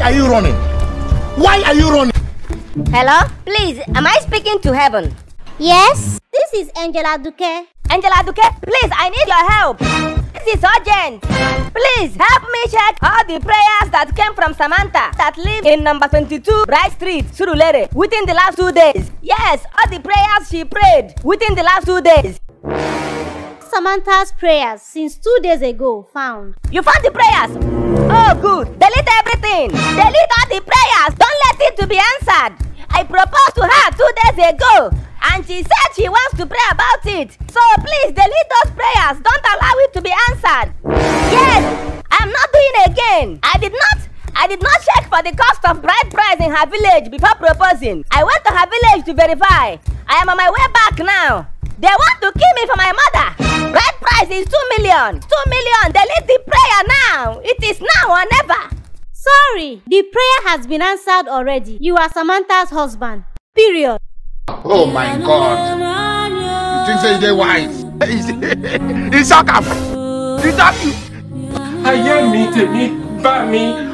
are you running? Why are you running? Hello? Please, am I speaking to heaven? Yes. This is Angela Duque. Angela Duque, please, I need your help. This is urgent. Please, help me check all the prayers that came from Samantha that live in number 22 Bright Street, Surulere, within the last 2 days. Yes, all the prayers she prayed within the last 2 days. Samantha's prayers since 2 days ago found. You found the prayers? Oh, good. Delete everything. Delete all the prayers. Don't let it to be answered. I proposed to her 2 days ago, and she said she wants to pray about it. So please delete those prayers. Don't allow it to be answered. Yes, I'm not doing it again. I did not check for the cost of bride price in her village before proposing. I went to her village to verify. I am on my way back now. They want to kill me for my mother. Bride price is 2 million. 2 million. Delete the prayer now. It is now or never. Sorry, the prayer has been answered already. You are Samantha's husband. Period. Oh my God. You think so they're wise? It's a cap. It's a cap. I am meeting me, by me.